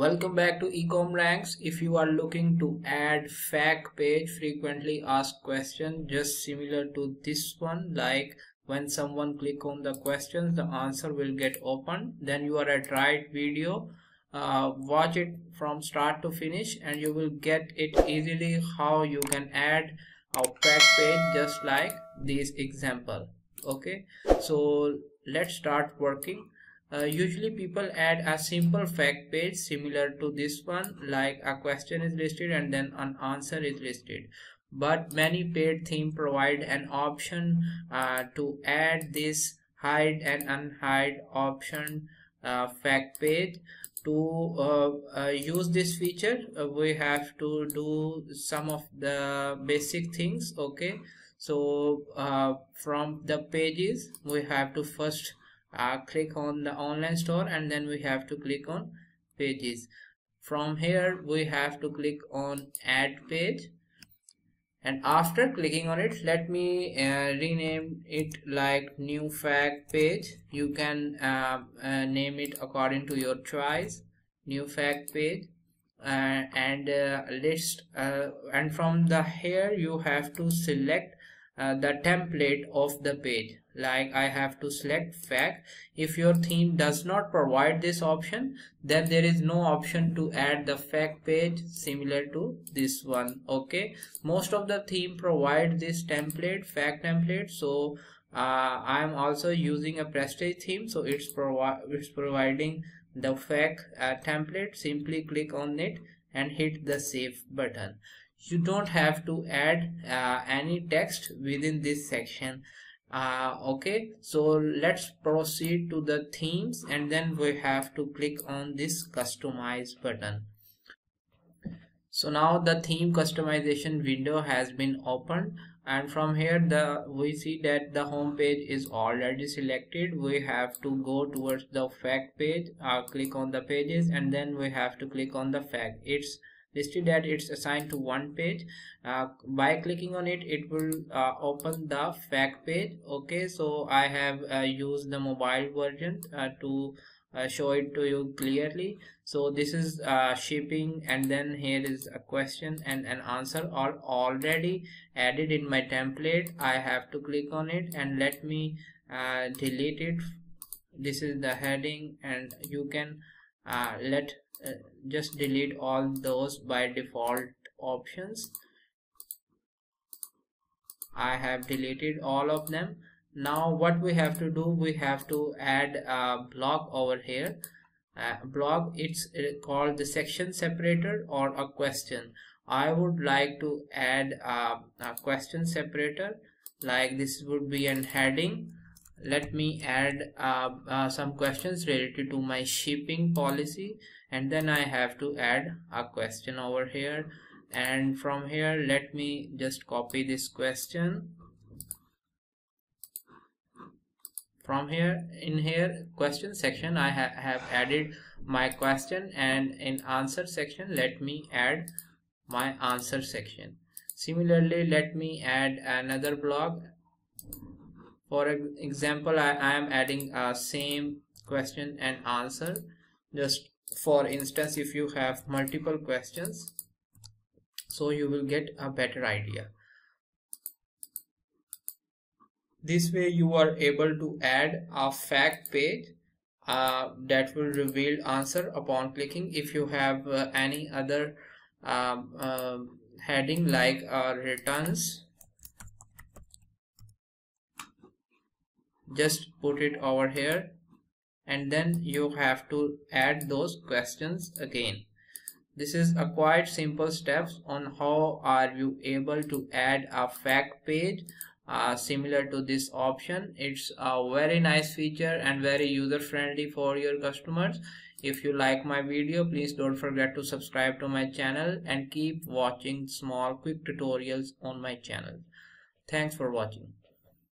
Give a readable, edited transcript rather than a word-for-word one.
Welcome back to ecom ranks. If you are looking to add FAQ page, frequently asked question, just similar to this one, like when someone click on the questions, the answer will get opened, then you are at right video. Watch it from start to finish and you will get it easily how you can add a FAQ page just like this example. Okay, so let's start working. Usually people add a simple FAQ page similar to this one, like a question is listed and then an answer is listed, but many paid theme provide an option to add this hide and unhide option FAQ page. To use this feature, we have to do some of the basic things. Okay, so from the pages we have to first click on the online store, and then we have to click on pages. From here we have to click on add page, and after clicking on it, let me rename it like new FAQ page. You can name it according to your choice, new FAQ page, and from the here you have to select the template of the page. Like I have to select FAQ. If your theme does not provide this option, then there is no option to add the FAQ page similar to this one. Okay, most of the theme provide this template, FAQ template. So I am also using a Prestige theme, so it's providing the FAQ template. Simply click on it and hit the save button. You don't have to add any text within this section. Okay, so let's proceed to the themes, and then we have to click on this customize button. So now the theme customization window has been opened, and from here we see that the home page is already selected. We have to go towards the FAQ page, click on the pages, and then we have to click on the FAQ. It's listed that it's assigned to one page. By clicking on it, it will open the FAQ page. Okay, so I have used the mobile version to show it to you clearly. So this is shipping, and then here is a question and an answer are already added in my template. I have to click on it, and let me delete it. This is the heading, and you can just delete all those by default options. I have deleted all of them. Now what we have to do, we have to add a block over here. Block, it's called the section separator or a question. I would like to add a question separator, like this would be an heading. Let me add some questions related to my shipping policy, and then I have to add a question over here. And from here, let me just copy this question. From here, in here question section, I have added my question, and in answer section, let me add my answer section. Similarly, let me add another block. For example, I am adding a same question and answer. Just for instance, if you have multiple questions, so you will get a better idea. This way you are able to add a FAQ page that will reveal answer upon clicking. If you have any other heading like returns, just put it over here, and then you have to add those questions again. This is a quite simple steps on how are you able to add a FAQ page similar to this option. It's a very nice feature and very user friendly for your customers. If you like my video, please don't forget to subscribe to my channel and keep watching small quick tutorials on my channel. Thanks for watching.